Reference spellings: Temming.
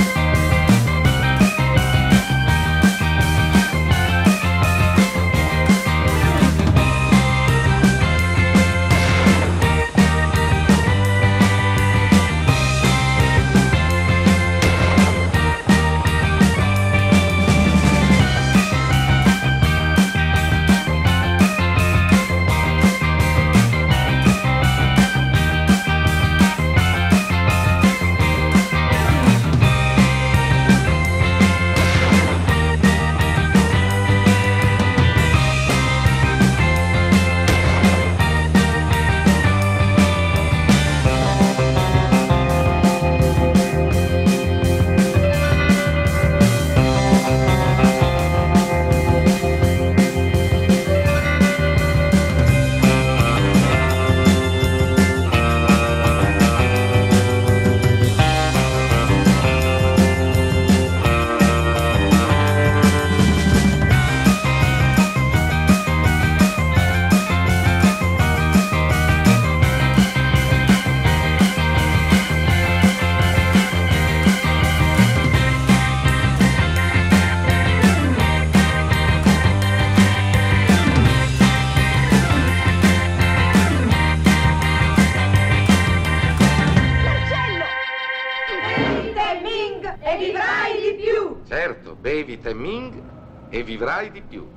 e vivrai di più. Certo, bevi Temming e vivrai di più.